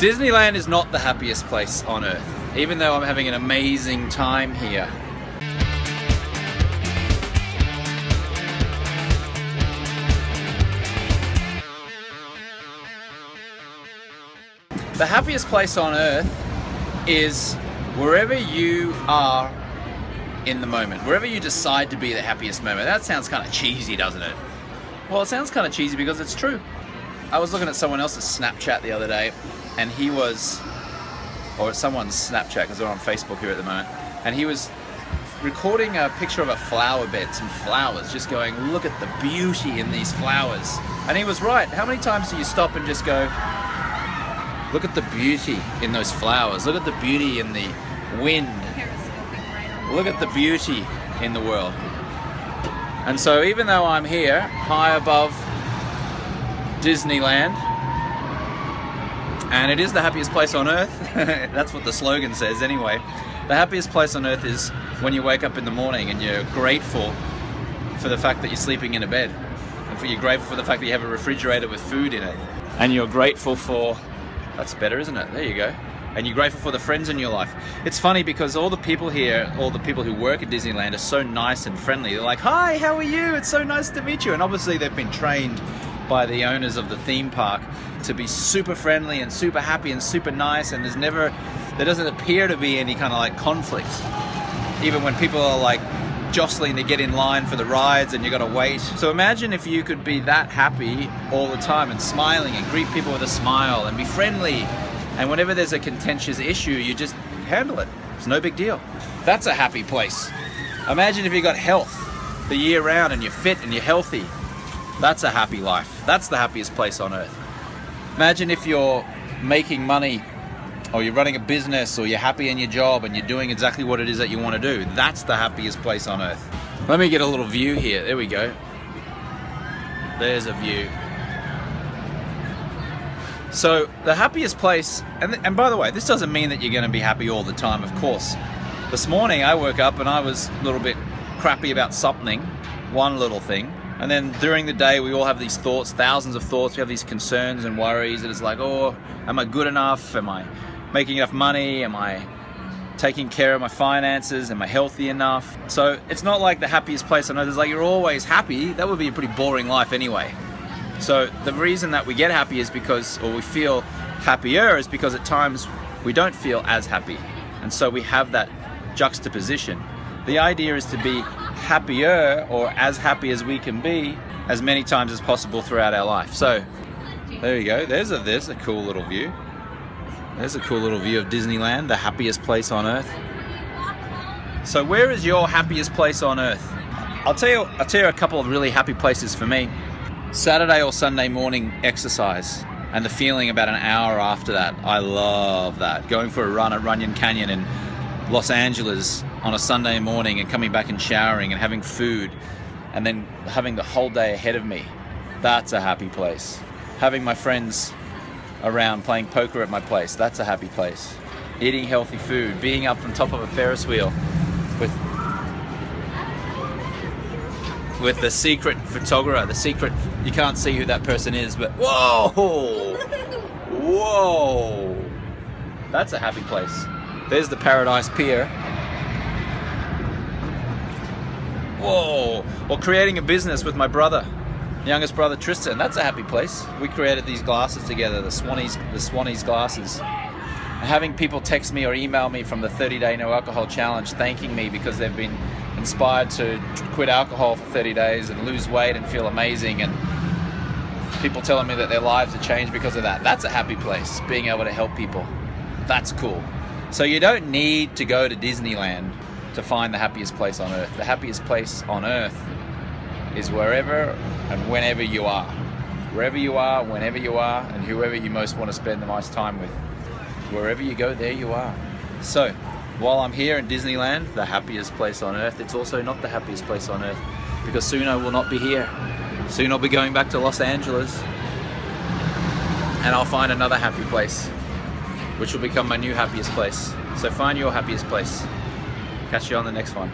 Disneyland is not the happiest place on earth, even though I'm having an amazing time here. The happiest place on earth is wherever you are in the moment, wherever you decide to be the happiest moment. That sounds kind of cheesy, doesn't it? Well, it sounds kind of cheesy because it's true. I was looking at someone else's Snapchat the other day, and he was, or someone's Snapchat, because we're on Facebook here at the moment, and he was recording a picture of a flower bed, some flowers, just going, look at the beauty in these flowers. And he was right. How many times do you stop and just go, look at the beauty in those flowers, look at the beauty in the wind, look at the beauty in the world. And so even though I'm here, high above Disneyland, and it is the happiest place on earth, that's what the slogan says anyway. The happiest place on earth is when you wake up in the morning and you're grateful for the fact that you're sleeping in a bed, and you're grateful for the fact that you have a refrigerator with food in it, and you're grateful for, that's better, isn't it? There you go. And you're grateful for the friends in your life. It's funny because all the people here, all the people who work at Disneyland are so nice and friendly. They're like, hi, how are you? It's so nice to meet you. And obviously they've been trained by the owners of the theme park to be super friendly and super happy and super nice, and there doesn't appear to be any kind of like conflict. Even when people are like jostling to get in line for the rides and you gotta wait. So imagine if you could be that happy all the time and smiling and greet people with a smile and be friendly. And whenever there's a contentious issue, you just handle it. It's no big deal. That's a happy place. Imagine if you got health the year round and you're fit and you're healthy. That's a happy life. That's the happiest place on earth. Imagine if you're making money or you're running a business or you're happy in your job and you're doing exactly what it is that you want to do. That's the happiest place on earth. Let me get a little view here. There we go. There's a view. So the happiest place, and by the way, this doesn't mean that you're going to be happy all the time, of course. This morning I woke up and I was a little bit crappy about something, one little thing. And then during the day we all have these thoughts, thousands of thoughts, we have these concerns and worries, and it's like, oh, am I good enough? Am I making enough money? Am I taking care of my finances? Am I healthy enough? So it's not like the happiest place on earth. It's like you're always happy. That would be a pretty boring life anyway. So the reason that we get happy is because, or we feel happier is because at times we don't feel as happy. And so we have that juxtaposition. The idea is to be happier or as happy as we can be as many times as possible throughout our life. So there you go. There's a cool little view. There's a cool little view of Disneyland, the happiest place on earth. So where is your happiest place on earth? I'll tell you a couple of really happy places for me. Saturday or Sunday morning exercise and the feeling about an hour after that, I love that. Going for a run at Runyon Canyon in Los Angeles on a Sunday morning and coming back and showering and having food and then having the whole day ahead of me, that's a happy place. Having my friends around playing poker at my place, that's a happy place. Eating healthy food, being up on top of a Ferris wheel with the secret photographer, the secret, you can't see who that person is, but whoa, whoa, that's a happy place. There's the Paradise Pier. Whoa, or creating a business with my brother, youngest brother Tristan, that's a happy place. We created these glasses together, the Swannies glasses. And having people text me or email me from the 30 Day No Alcohol Challenge thanking me because they've been inspired to quit alcohol for 30 days and lose weight and feel amazing, and people telling me that their lives have changed because of that. That's a happy place, being able to help people. That's cool. So you don't need to go to Disneyland to find the happiest place on earth. The happiest place on earth is wherever and whenever you are. Wherever you are, whenever you are, and whoever you most want to spend the most time with. Wherever you go, there you are. So while I'm here in Disneyland, the happiest place on earth, it's also not the happiest place on earth, because soon I will not be here. Soon I'll be going back to Los Angeles, and I'll find another happy place, which will become my new happiest place. So find your happiest place. Catch you on the next one.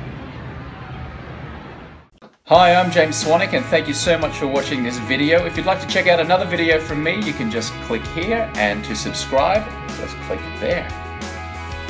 Hi, I'm James Swanwick and thank you so much for watching this video. If you'd like to check out another video from me, you can just click here, and to subscribe, just click there.